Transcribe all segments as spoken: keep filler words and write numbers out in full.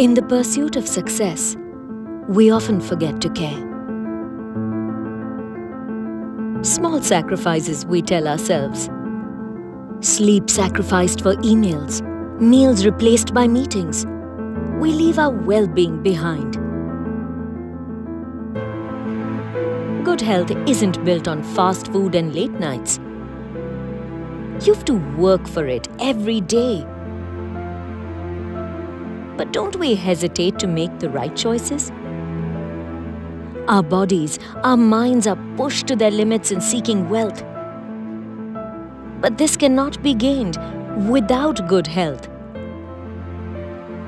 In the pursuit of success, we often forget to care. Small sacrifices, we tell ourselves. Sleep sacrificed for emails, meals replaced by meetings. We leave our well-being behind. Good health isn't built on fast food and late nights. You have to work for it every day. But don't we hesitate to make the right choices? Our bodies, our minds are pushed to their limits in seeking wealth. But this cannot be gained without good health.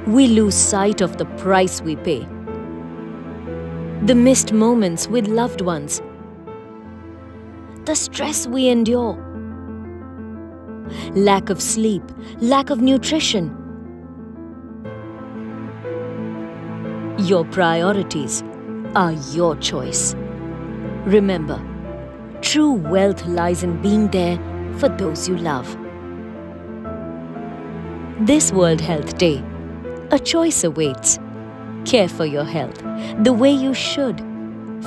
We lose sight of the price we pay. The missed moments with loved ones. The stress we endure. Lack of sleep, lack of nutrition. Your priorities are your choice. Remember, true wealth lies in being there for those you love. This World Health Day, a choice awaits. Care for your health the way you should,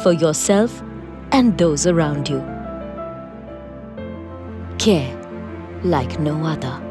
for yourself and those around you. Care like no other.